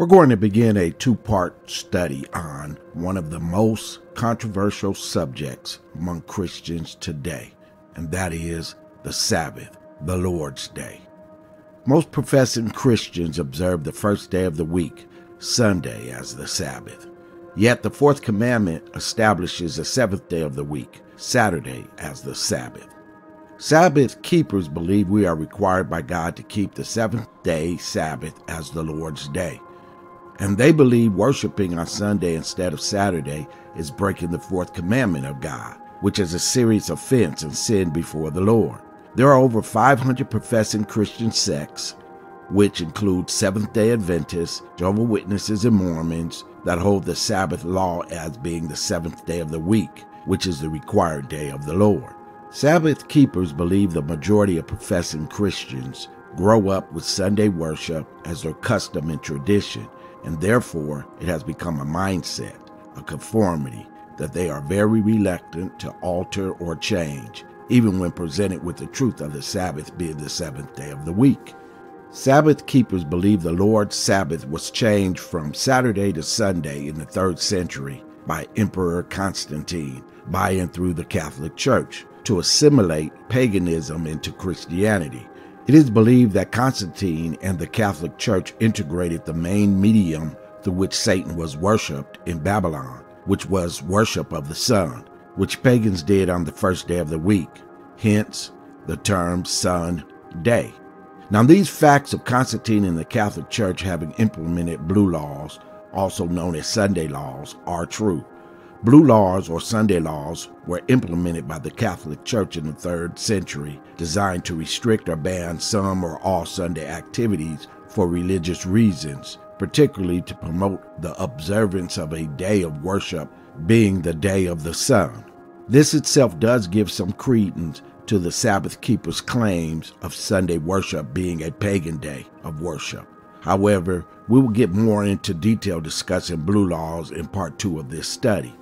We're going to begin a two-part study on one of the most controversial subjects among Christians today, and that is the Sabbath, the Lord's Day. Most professing Christians observe the first day of the week, Sunday, as the Sabbath. Yet the fourth commandment establishes the seventh day of the week, Saturday, as the Sabbath. Sabbath keepers believe we are required by God to keep the seventh day Sabbath as the Lord's Day. And they believe worshiping on Sunday instead of Saturday is breaking the fourth commandment of God, which is a serious offense and sin before the Lord. There are over 500 professing Christian sects, which include Seventh-day Adventists, Jehovah's Witnesses, and Mormons, that hold the Sabbath law as being the seventh day of the week, which is the required day of the Lord. Sabbath keepers believe the majority of professing Christians grow up with Sunday worship as their custom and tradition, and therefore it has become a mindset, a conformity, that they are very reluctant to alter or change, even when presented with the truth of the Sabbath being the seventh day of the week. Sabbath keepers believe the Lord's Sabbath was changed from Saturday to Sunday in the 3rd century by Emperor Constantine, by and through the Catholic Church, to assimilate paganism into Christianity. It is believed that Constantine and the Catholic Church integrated the main medium through which Satan was worshipped in Babylon, which was worship of the sun, which pagans did on the first day of the week, hence the term Sun Day. Now, these facts of Constantine and the Catholic Church having implemented blue laws, also known as Sunday laws, are true. Blue laws, or Sunday laws, were implemented by the Catholic Church in the 3rd century, designed to restrict or ban some or all Sunday activities for religious reasons, particularly to promote the observance of a day of worship being the day of the sun. This itself does give some credence to the Sabbath keepers' claims of Sunday worship being a pagan day of worship. However, we will get more into detail discussing blue laws in part 2 of this study.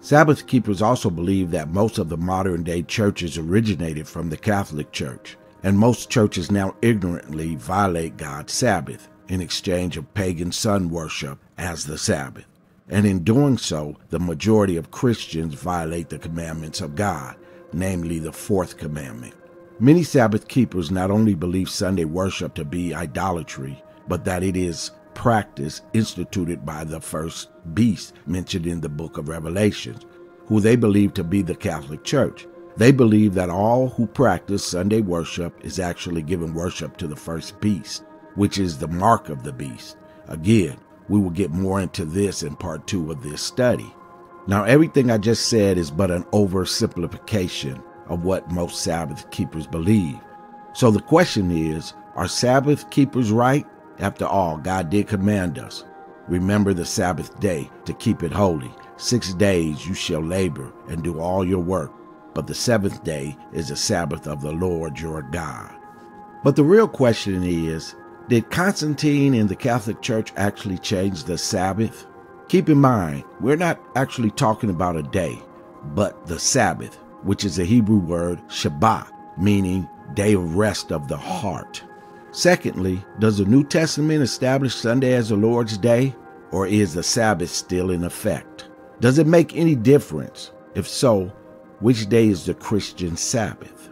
Sabbath keepers also believe that most of the modern-day churches originated from the Catholic Church, and most churches now ignorantly violate God's Sabbath in exchange of pagan sun worship as the Sabbath. And in doing so, the majority of Christians violate the commandments of God, namely the fourth commandment. Many Sabbath keepers not only believe Sunday worship to be idolatry, but that it is practice instituted by the first beast mentioned in the book of Revelation, who they believe to be the Catholic Church. They believe that all who practice Sunday worship is actually giving worship to the first beast, which is the mark of the beast. Again, we will get more into this in part 2 of this study. Now, everything I just said is but an oversimplification of what most Sabbath keepers believe. So the question is, are Sabbath keepers right? After all, God did command us, remember the Sabbath day to keep it holy. 6 days you shall labor and do all your work, but the seventh day is the Sabbath of the Lord your God. But the real question is, did Constantine and the Catholic Church actually change the Sabbath? Keep in mind, we're not actually talking about a day, but the Sabbath, which is a Hebrew word, Shabbat, meaning day of rest of the heart. Secondly, does the New Testament establish Sunday as the Lord's Day, or is the Sabbath still in effect? Does it make any difference? If so, which day is the Christian Sabbath?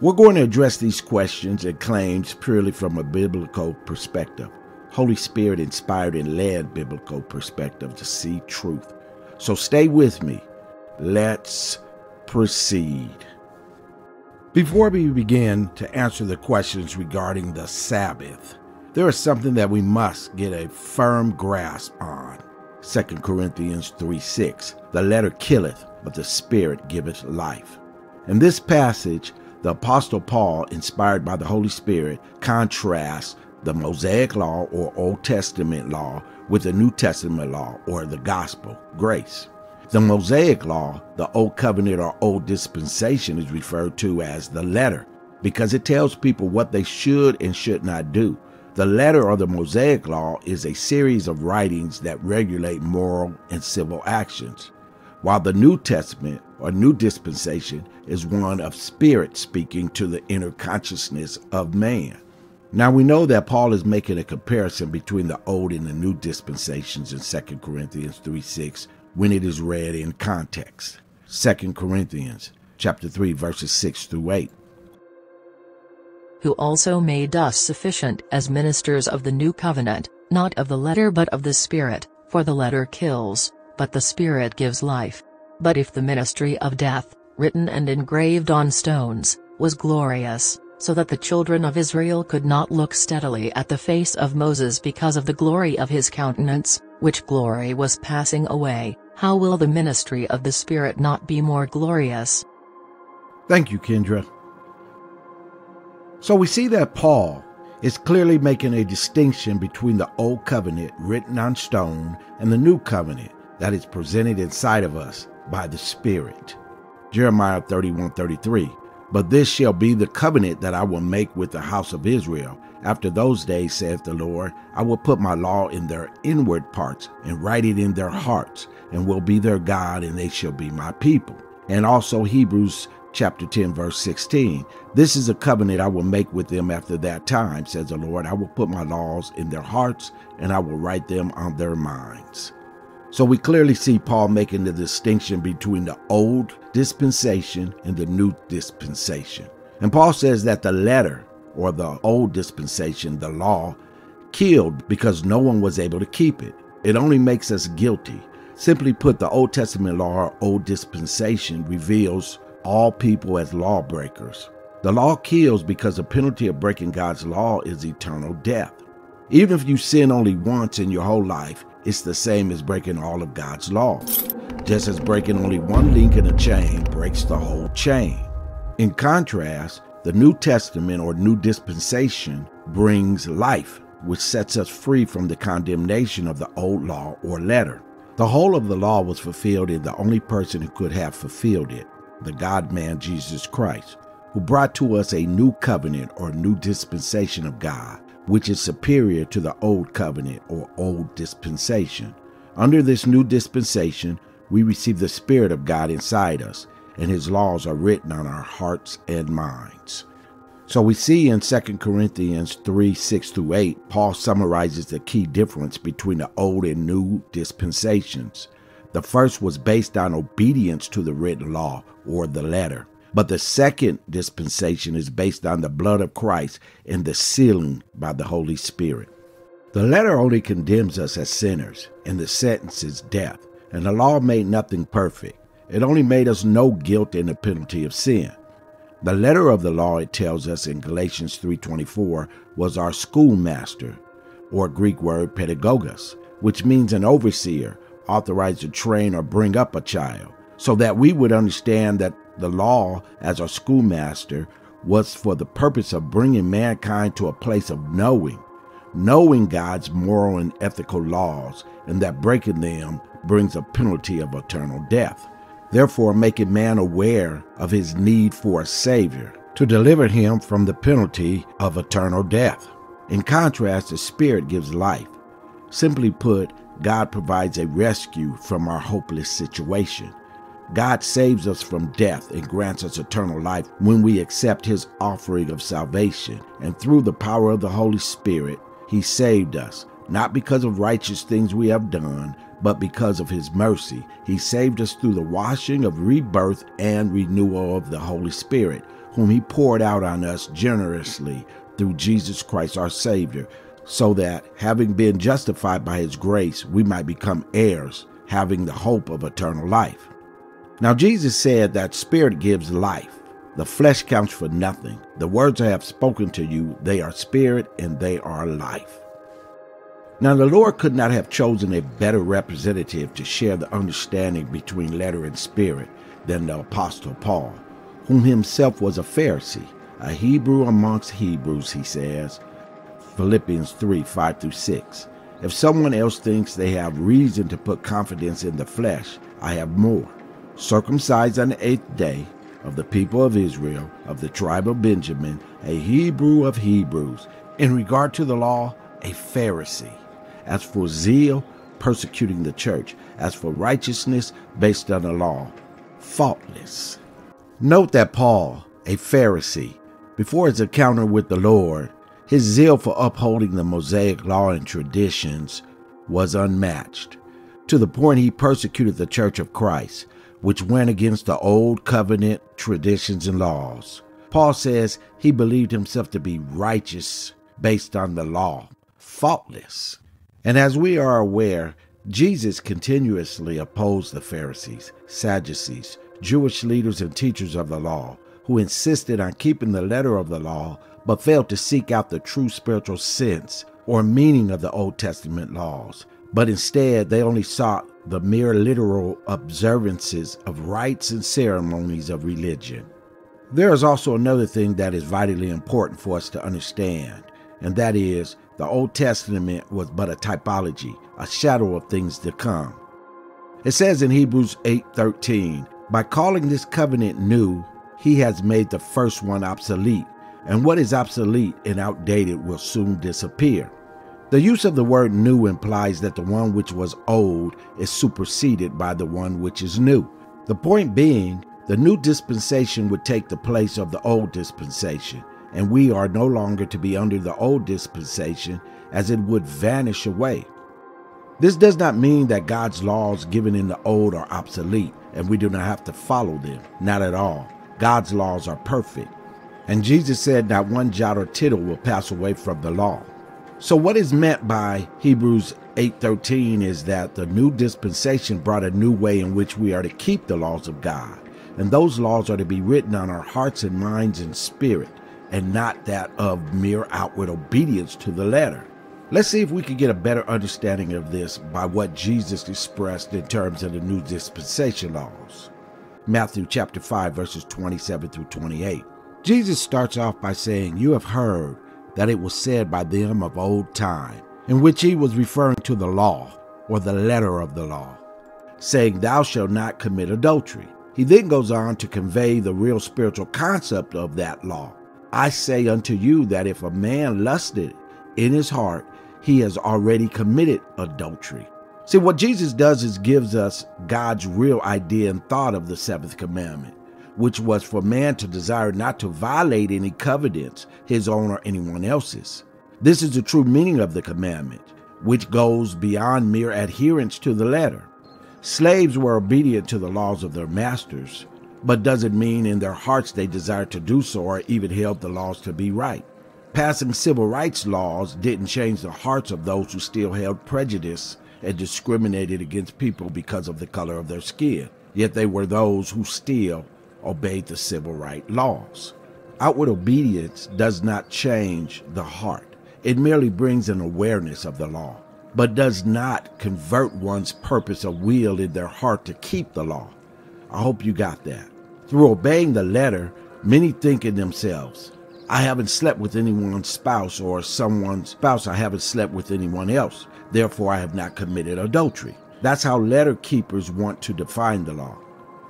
We're going to address these questions and claims purely from a biblical perspective, Holy Spirit inspired and led biblical perspective to see truth. So stay with me. Let's proceed. Before we begin to answer the questions regarding the Sabbath, there is something that we must get a firm grasp on. 2 Corinthians 3:6, the letter killeth, but the Spirit giveth life. In this passage, the Apostle Paul, inspired by the Holy Spirit, contrasts the Mosaic law, or Old Testament law, with the New Testament law, or the gospel, grace. The Mosaic Law, the Old Covenant or Old Dispensation, is referred to as the letter because it tells people what they should and should not do. The letter, or the Mosaic Law, is a series of writings that regulate moral and civil actions, while the New Testament, or New Dispensation, is one of Spirit speaking to the inner consciousness of man. Now we know that Paul is making a comparison between the old and the new dispensations in 2 Corinthians 3:6 when it is read in context. 2 Corinthians chapter 3 verses 6 through 8. Who also made us sufficient as ministers of the new covenant, not of the letter but of the Spirit, for the letter kills, but the Spirit gives life. But if the ministry of death, written and engraved on stones, was glorious, so that the children of Israel could not look steadily at the face of Moses because of the glory of his countenance, which glory was passing away, how will the ministry of the Spirit not be more glorious? Thank you, Kendra. So we see that Paul is clearly making a distinction between the old covenant written on stone and the new covenant that is presented inside of us by the Spirit. Jeremiah 31:33, "But this shall be the covenant that I will make with the house of Israel. After those days, saith the Lord, I will put my law in their inward parts and write it in their hearts, and will be their God, and they shall be my people." And also Hebrews chapter 10, verse 16. "This is a covenant I will make with them after that time, says the Lord. I will put my laws in their hearts, and I will write them on their minds." So we clearly see Paul making the distinction between the old dispensation and the new dispensation. And Paul says that the letter, or the old dispensation, the law, killed because no one was able to keep it. It only makes us guilty. Simply put, the Old Testament law or old dispensation reveals all people as lawbreakers. The law kills because the penalty of breaking God's law is eternal death. Even if you sin only once in your whole life, it's the same as breaking all of God's laws, just as breaking only one link in a chain breaks the whole chain. In contrast, the New Testament or New Dispensation brings life, which sets us free from the condemnation of the old law or letter. The whole of the law was fulfilled in the only person who could have fulfilled it, the God-man Jesus Christ, who brought to us a new covenant or new dispensation of God, which is superior to the old covenant or old dispensation. Under this new dispensation, we receive the Spirit of God inside us, and his laws are written on our hearts and minds. So we see in 2 Corinthians 3, 6 through 8, Paul summarizes the key difference between the old and new dispensations. The first was based on obedience to the written law or the letter, but the second dispensation is based on the blood of Christ and the sealing by the Holy Spirit. The letter only condemns us as sinners, and the sentence is death, and the law made nothing perfect. It only made us know guilt and the penalty of sin. The letter of the law, it tells us in Galatians 3:24, was our schoolmaster, or Greek word pedagogos, which means an overseer, authorized to train or bring up a child, so that we would understand that the law, as our schoolmaster, was for the purpose of bringing mankind to a place of knowing God's moral and ethical laws, and that breaking them brings a penalty of eternal death. Therefore, making man aware of his need for a Savior to deliver him from the penalty of eternal death. In contrast, the Spirit gives life. Simply put, God provides a rescue from our hopeless situation. God saves us from death and grants us eternal life when we accept his offering of salvation. And through the power of the Holy Spirit, he saved us, not because of righteous things we have done, but because of his mercy. He saved us through the washing of rebirth and renewal of the Holy Spirit, whom he poured out on us generously through Jesus Christ our Savior, so that, having been justified by his grace, we might become heirs, having the hope of eternal life. Now Jesus said that Spirit gives life. The flesh counts for nothing. The words I have spoken to you, they are spirit and they are life. Now the Lord could not have chosen a better representative to share the understanding between letter and spirit than the Apostle Paul, whom himself was a Pharisee, a Hebrew amongst Hebrews, he says, Philippians 3, 5 through 6. If someone else thinks they have reason to put confidence in the flesh, I have more. Circumcised on the eighth day, of the people of Israel, of the tribe of Benjamin, a Hebrew of Hebrews, in regard to the law, a Pharisee, as for zeal, persecuting the church, as for righteousness based on the law, faultless. Note that Paul, a Pharisee, before his encounter with the Lord, His zeal for upholding the Mosaic law and traditions was unmatched, to the point he persecuted the Church of Christ, which went against the old covenant traditions and laws. Paul says he believed himself to be righteous based on the law, faultless. And as we are aware, Jesus continuously opposed the Pharisees, Sadducees, Jewish leaders and teachers of the law, who insisted on keeping the letter of the law but failed to seek out the true spiritual sense or meaning of the Old Testament laws. But instead, they only sought the mere literal observances of rites and ceremonies of religion. There is also another thing that is vitally important for us to understand, and that is the Old Testament was but a typology, a shadow of things to come. It says in Hebrews 8:13, "By calling this covenant new, he has made the first one obsolete, and what is obsolete and outdated will soon disappear." The use of the word new implies that the one which was old is superseded by the one which is new. The point being, the new dispensation would take the place of the old dispensation, and we are no longer to be under the old dispensation, as it would vanish away. This does not mean that God's laws given in the old are obsolete and we do not have to follow them. Not at all. God's laws are perfect. And Jesus said not one jot or tittle will pass away from the law. So what is meant by Hebrews 8:13 is that the new dispensation brought a new way in which we are to keep the laws of God, and those laws are to be written on our hearts and minds and spirit, and not that of mere outward obedience to the letter. Let's see if we can get a better understanding of this by what Jesus expressed in terms of the new dispensation laws. Matthew chapter 5 verses 27 through 28. Jesus starts off by saying, "You have heard that it was said by them of old time," in which he was referring to the law, or the letter of the law, saying, "Thou shalt not commit adultery." He then goes on to convey the real spiritual concept of that law. "I say unto you that if a man lusted in his heart, he has already committed adultery." See, what Jesus does is gives us God's real idea and thought of the seventh commandment, which was for man to desire not to violate any covenants, his own or anyone else's. This is the true meaning of the commandment, which goes beyond mere adherence to the letter. Slaves were obedient to the laws of their masters, but doesn't mean in their hearts they desired to do so or even held the laws to be right. Passing civil rights laws didn't change the hearts of those who still held prejudice and discriminated against people because of the color of their skin, yet they were those who still obeyed the civil right laws. Outward obedience does not change the heart. It merely brings an awareness of the law, but does not convert one's purpose or will in their heart to keep the law. I hope you got that. Through obeying the letter, many think in themselves, "I haven't slept with anyone's spouse," or "someone's spouse, I haven't slept with anyone else, therefore I have not committed adultery." That's how letter keepers want to define the law.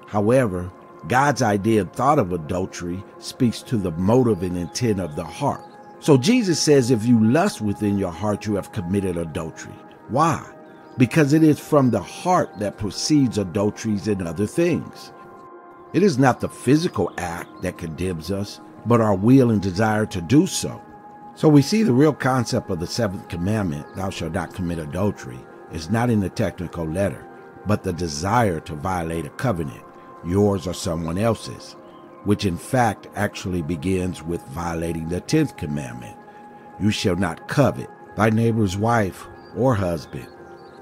However, God's idea and thought of adultery speaks to the motive and intent of the heart. So Jesus says, if you lust within your heart, you have committed adultery. Why? Because it is from the heart that proceeds adulteries and other things. It is not the physical act that condemns us, but our will and desire to do so. So we see the real concept of the seventh commandment, "Thou shalt not commit adultery," is not in the technical letter, but the desire to violate a covenant, yours or someone else's, which in fact actually begins with violating the 10th commandment. "You shall not covet thy neighbor's wife or husband."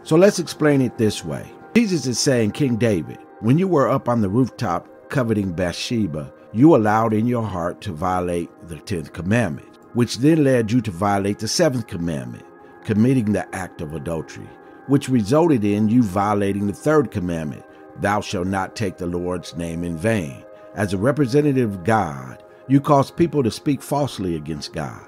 So let's explain it this way. Jesus is saying, King David, when you were up on the rooftop coveting Bathsheba, you allowed in your heart to violate the 10th commandment, which then led you to violate the 7th commandment, committing the act of adultery, which resulted in you violating the 3rd commandment, "Thou shalt not take the Lord's name in vain." As a representative of God, you caused people to speak falsely against God.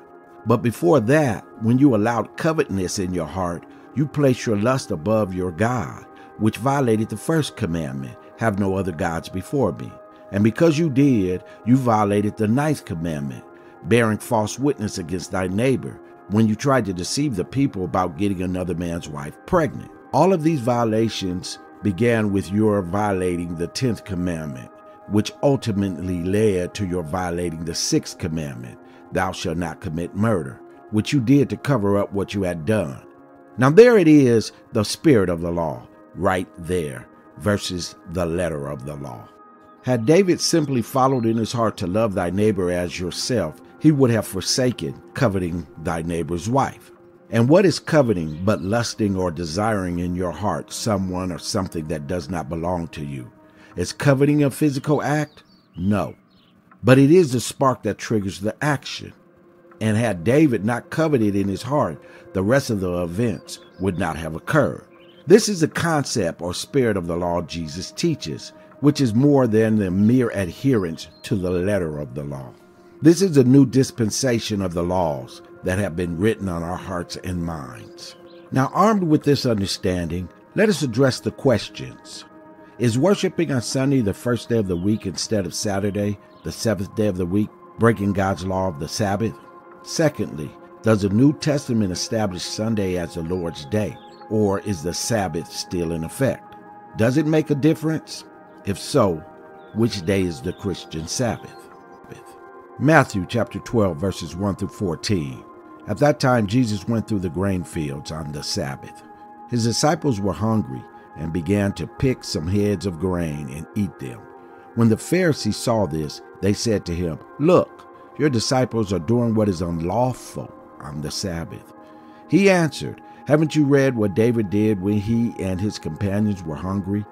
But before that, when you allowed covetousness in your heart, you placed your lust above your God, which violated the 1st commandment, "Have no other gods before me." And because you did, you violated the 9th commandment, bearing false witness against thy neighbor, when you tried to deceive the people about getting another man's wife pregnant. All of these violations began with your violating the 10th commandment, which ultimately led to your violating the 6th commandment, "Thou shalt not commit murder," which you did to cover up what you had done. Now there it is, the spirit of the law, right there, versus the letter of the law. Had David simply followed in his heart to love thy neighbor as yourself, he would have forsaken coveting thy neighbor's wife. And what is coveting but lusting or desiring in your heart someone or something that does not belong to you? Is coveting a physical act? No. But it is the spark that triggers the action. And had David not coveted in his heart, the rest of the events would not have occurred. This is the concept or spirit of the law Jesus teaches, which is more than the mere adherence to the letter of the law. This is a new dispensation of the laws that have been written on our hearts and minds. Now, armed with this understanding, let us address the questions. Is worshiping on Sunday, the first day of the week, instead of Saturday, the seventh day of the week, breaking God's law of the Sabbath? Secondly, does the New Testament establish Sunday as the Lord's day, or is the Sabbath still in effect? Does it make a difference? If so, which day is the Christian Sabbath? Matthew chapter 12, verses 1 through 14. At that time, Jesus went through the grain fields on the Sabbath. His disciples were hungry and began to pick some heads of grain and eat them. When the Pharisees saw this, they said to him, "Look, your disciples are doing what is unlawful on the Sabbath." He answered, "Haven't you read what David did when he and his companions were hungry?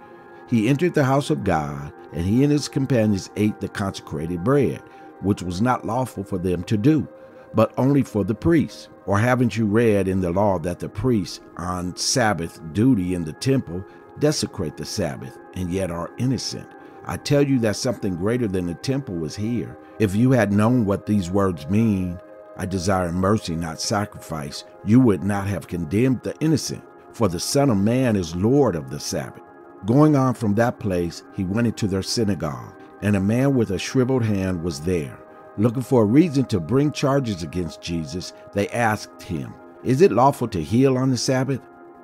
He entered the house of God, and he and his companions ate the consecrated bread, which was not lawful for them to do, but only for the priests. Or haven't you read in the law that the priests on Sabbath duty in the temple desecrate the Sabbath and yet are innocent? I tell you that something greater than the temple is here. If you had known what these words mean, 'I desire mercy, not sacrifice,' you would not have condemned the innocent, for the Son of Man is Lord of the Sabbath." Going on from that place, he went into their synagogue, and a man with a shriveled hand was there. Looking for a reason to bring charges against Jesus, they asked him, "Is it lawful to heal on the Sabbath?"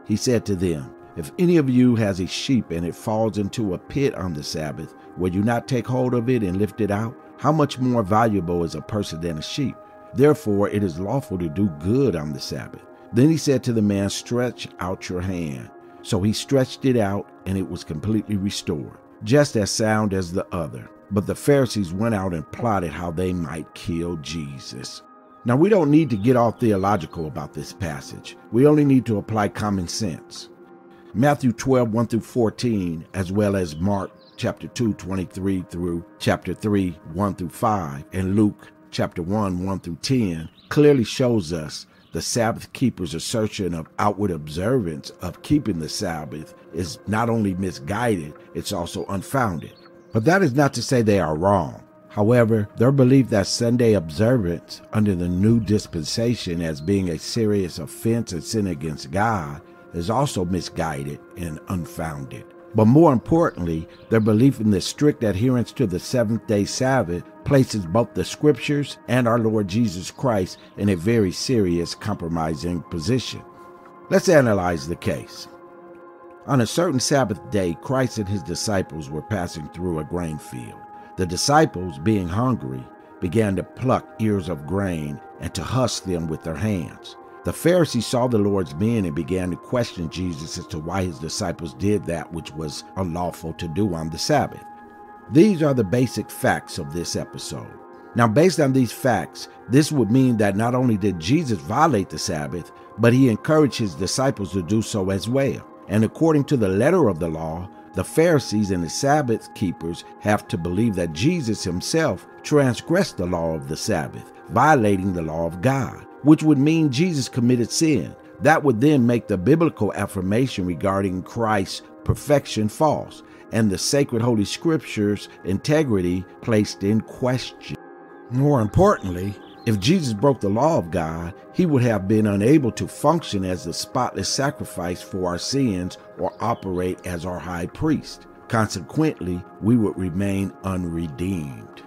He said to them, "If any of you has a sheep and it falls into a pit on the Sabbath, will you not take hold of it and lift it out? How much more valuable is a person than a sheep? Therefore it is lawful to do good on the Sabbath." Then he said to the man, "Stretch out your hand." So he stretched it out, and it was completely restored, just as sound as the other. But the Pharisees went out and plotted how they might kill Jesus. Now, we don't need to get all theological about this passage. We only need to apply common sense. Matthew 12, 1 through 14, as well as Mark chapter 2, 23 through chapter 3, 1 through 5, and Luke chapter 1, 1 through 10, clearly shows us the Sabbath keeper's assertion of outward observance of keeping the Sabbath is not only misguided, it's also unfounded. But that is not to say they are wrong. However, their belief that Sunday observance under the new dispensation as being a serious offense and sin against God is also misguided and unfounded. But more importantly, their belief in the strict adherence to the seventh-day Sabbath places both the Scriptures and our Lord Jesus Christ in a very serious compromising position. Let's analyze the case. On a certain Sabbath day, Christ and his disciples were passing through a grain field. The disciples, being hungry, began to pluck ears of grain and to husk them with their hands. The Pharisees saw the Lord's men and began to question Jesus as to why his disciples did that which was unlawful to do on the Sabbath. These are the basic facts of this episode. Now, based on these facts, this would mean that not only did Jesus violate the Sabbath, but he encouraged his disciples to do so as well. And according to the letter of the law, the Pharisees and the Sabbath keepers have to believe that Jesus himself transgressed the law of the Sabbath, violating the law of God, which would mean Jesus committed sin. That would then make the biblical affirmation regarding Christ's perfection false, and the sacred Holy Scriptures' integrity placed in question. More importantly, if Jesus broke the law of God, he would have been unable to function as the spotless sacrifice for our sins or operate as our high priest. Consequently, we would remain unredeemed.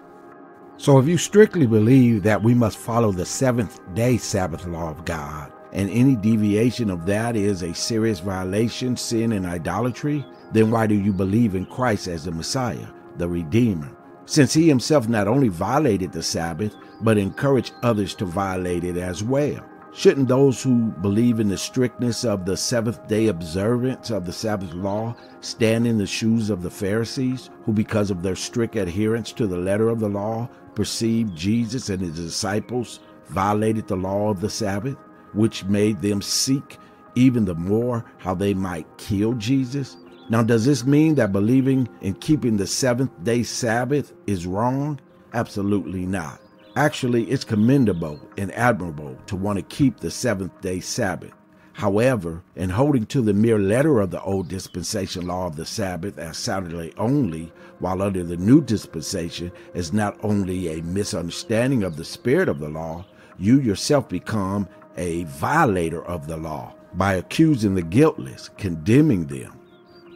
So if you strictly believe that we must follow the seventh-day Sabbath law of God, and any deviation of that is a serious violation, sin, and idolatry, then why do you believe in Christ as the Messiah, the Redeemer, since he himself not only violated the Sabbath, but encouraged others to violate it as well? Shouldn't those who believe in the strictness of the seventh-day observance of the Sabbath law stand in the shoes of the Pharisees, who because of their strict adherence to the letter of the law perceived Jesus and his disciples violated the law of the Sabbath, which made them seek even the more how they might kill Jesus? Now, does this mean that believing in keeping the seventh-day Sabbath is wrong? Absolutely not. Actually, it's commendable and admirable to want to keep the seventh-day Sabbath. However, in holding to the mere letter of the old dispensation law of the Sabbath as Saturday only, while under the new dispensation is not only a misunderstanding of the spirit of the law, you yourself become a violator of the law by accusing the guiltless, condemning them.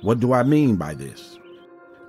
What do I mean by this?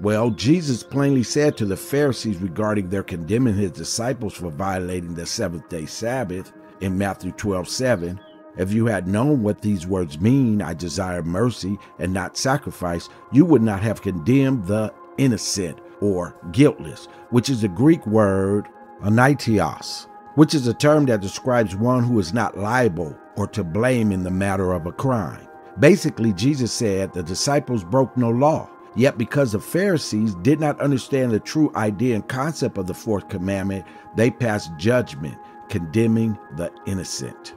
Well, Jesus plainly said to the Pharisees regarding their condemning his disciples for violating the seventh-day Sabbath in Matthew 12:7, "If you had known what these words mean, 'I desire mercy and not sacrifice,' you would not have condemned the innocent or guiltless," which is the Greek word anitheos, which is a term that describes one who is not liable or to blame in the matter of a crime. Basically, Jesus said the disciples broke no law. Yet because the Pharisees did not understand the true idea and concept of the fourth commandment, they passed judgment, condemning the innocent.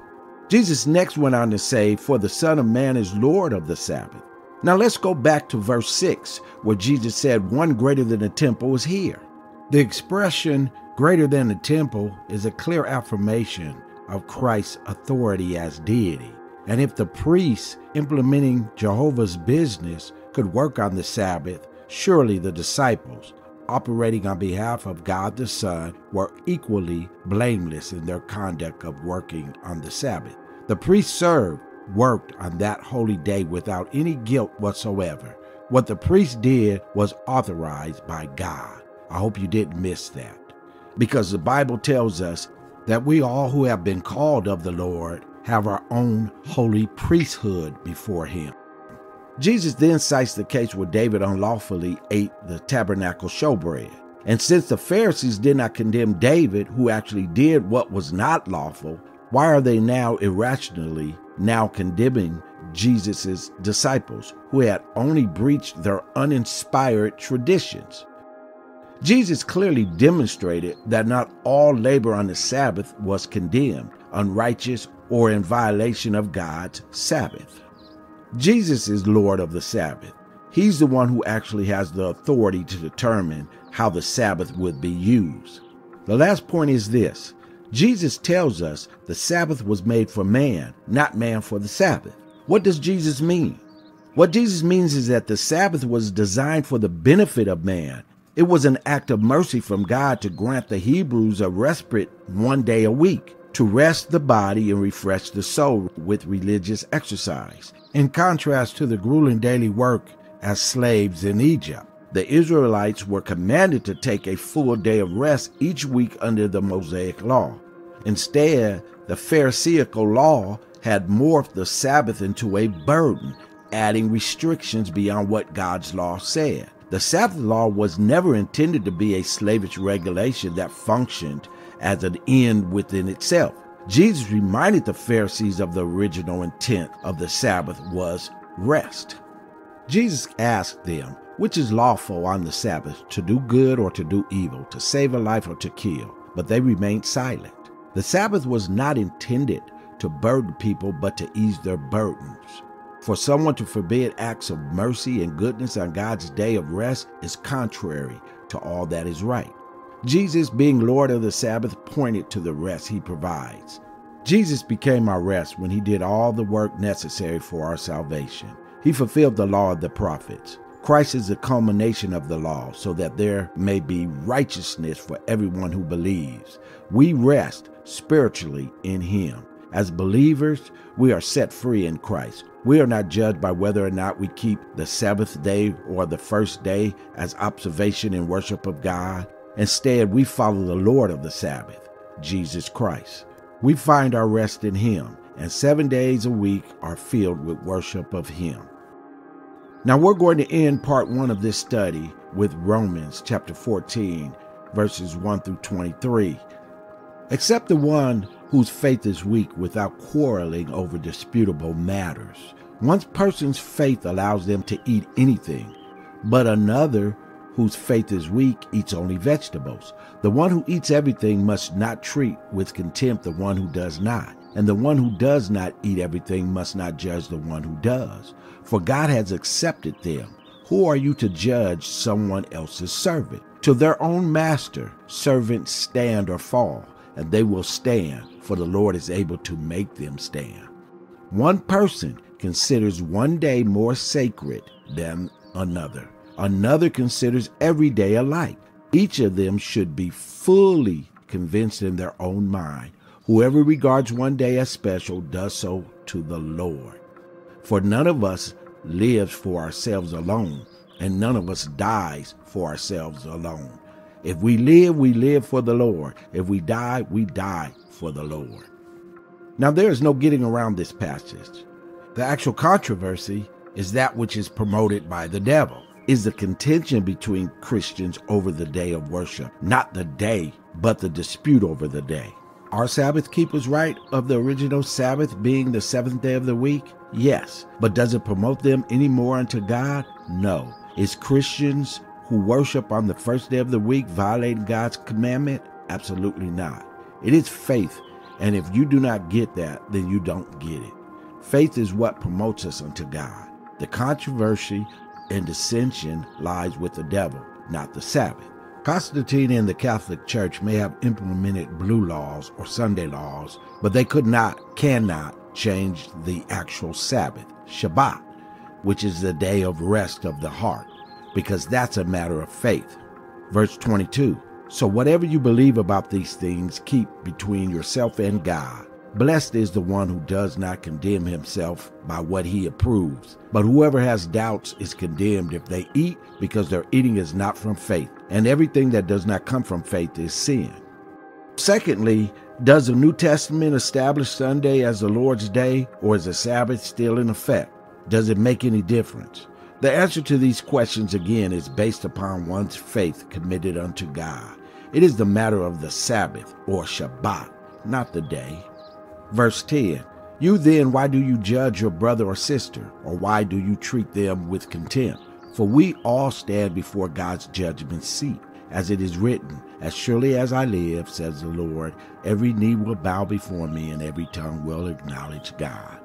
Jesus next went on to say, "For the Son of Man is Lord of the Sabbath." Now let's go back to verse 6, where Jesus said, "One greater than the temple is here." The expression "greater than the temple" is a clear affirmation of Christ's authority as deity. And if the priests implementing Jehovah's business could work on the Sabbath, surely the disciples, operating on behalf of God the Son, were equally blameless in their conduct of working on the Sabbath. The priests worked on that holy day without any guilt whatsoever. What the priests did was authorized by God. I hope you didn't miss that, because the Bible tells us that we all who have been called of the Lord have our own holy priesthood before him. Jesus then cites the case where David unlawfully ate the tabernacle showbread. And since the Pharisees did not condemn David, who actually did what was not lawful, why are they now irrationally condemning Jesus' disciples, who had only breached their uninspired traditions? Jesus clearly demonstrated that not all labor on the Sabbath was condemned, unrighteous, or in violation of God's Sabbath. Jesus is Lord of the Sabbath. He's the one who actually has the authority to determine how the Sabbath would be used. The last point is this: Jesus tells us the Sabbath was made for man, not man for the Sabbath. What does Jesus mean? What Jesus means is that the Sabbath was designed for the benefit of man. It was an act of mercy from God to grant the Hebrews a respite one day a week, to rest the body and refresh the soul with religious exercise, in contrast to the grueling daily work as slaves in Egypt. The Israelites were commanded to take a full day of rest each week under the Mosaic law. Instead, the Pharisaical law had morphed the Sabbath into a burden, adding restrictions beyond what God's law said. The Sabbath law was never intended to be a slavish regulation that functioned as an end within itself. Jesus reminded the Pharisees of the original intent of the Sabbath was rest. Jesus asked them, "Which is lawful on the Sabbath, to do good or to do evil, to save a life or to kill?" But they remained silent. The Sabbath was not intended to burden people, but to ease their burdens. For someone to forbid acts of mercy and goodness on God's day of rest is contrary to all that is right. Jesus, being Lord of the Sabbath, pointed to the rest he provides. Jesus became our rest when he did all the work necessary for our salvation. He fulfilled the law of the prophets. Christ is the culmination of the law, so that there may be righteousness for everyone who believes. We rest spiritually in him. As believers, we are set free in Christ. We are not judged by whether or not we keep the Sabbath day or the first day as observation and worship of God. Instead, we follow the Lord of the Sabbath, Jesus Christ. We find our rest in him, and 7 days a week are filled with worship of him. Now we're going to end part one of this study with Romans chapter 14, verses 1 through 23. Except the one whose faith is weak without quarreling over disputable matters. One person's faith allows them to eat anything, but another whose faith is weak eats only vegetables. The one who eats everything must not treat with contempt the one who does not, and the one who does not eat everything must not judge the one who does, for God has accepted them. Who are you to judge someone else's servant? To their own master, servants stand or fall, and they will stand, for the Lord is able to make them stand. One person considers one day more sacred than another. Another considers every day alike. Each of them should be fully convinced in their own mind. Whoever regards one day as special does so to the Lord. For none of us lives for ourselves alone, and none of us dies for ourselves alone. If we live, we live for the Lord. If we die, we die for the Lord. Now, there is no getting around this passage. The actual controversy is that which is promoted by the devil. Is the contention between Christians over the day of worship, not the day, but the dispute over the day. Are Sabbath keepers right of the original Sabbath being the seventh day of the week? Yes, but does it promote them any more unto God? No. Is Christians who worship on the first day of the week violating God's commandment? Absolutely not. It is faith, and if you do not get that, then you don't get it. Faith is what promotes us unto God. The controversy and dissension lies with the devil, not the Sabbath. Constantine and the Catholic Church may have implemented blue laws or Sunday laws, but they cannot change the actual Sabbath, Shabbat, which is the day of rest of the heart, because that's a matter of faith. Verse 22, so whatever you believe about these things, keep between yourself and God. Blessed is the one who does not condemn himself by what he approves. But whoever has doubts is condemned if they eat, because their eating is not from faith. And everything that does not come from faith is sin. Secondly, does the New Testament establish Sunday as the Lord's day, or is the Sabbath still in effect? Does it make any difference? The answer to these questions again is based upon one's faith committed unto God. It is the matter of the Sabbath or Shabbat, not the day. Verse 10, you then, why do you judge your brother or sister, or why do you treat them with contempt? For we all stand before God's judgment seat, as it is written, as surely as I live, says the Lord, every knee will bow before me and every tongue will acknowledge God.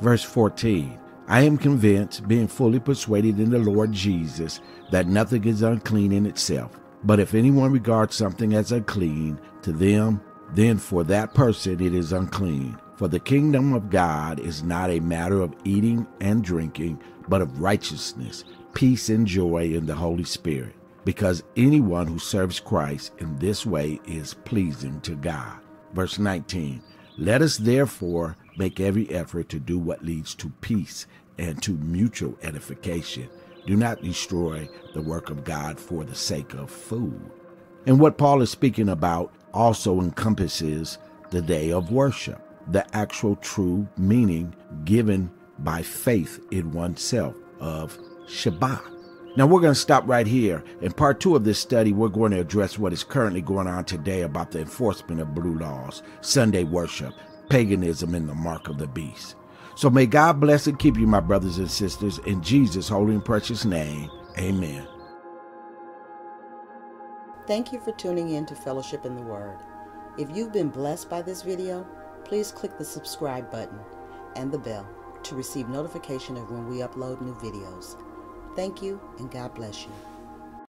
Verse 14, I am convinced, being fully persuaded in the Lord Jesus, that nothing is unclean in itself, but if anyone regards something as unclean, to them, then for that person it is unclean. For the kingdom of God is not a matter of eating and drinking, but of righteousness, peace, and joy in the Holy Spirit. Because anyone who serves Christ in this way is pleasing to God. Verse 19, let us therefore make every effort to do what leads to peace and to mutual edification. Do not destroy the work of God for the sake of food. And what Paul is speaking about also encompasses the day of worship, the actual true meaning given by faith in oneself of Shabbat. Now we're going to stop right here. In part two of this study, we're going to address what is currently going on today about the enforcement of blue laws, Sunday worship, paganism, and the mark of the beast. So may God bless and keep you, my brothers and sisters, in Jesus' holy and precious name. Amen. Thank you for tuning in to Fellowship in the Word. If you've been blessed by this video, please click the subscribe button and the bell to receive notification of when we upload new videos. Thank you, and God bless you.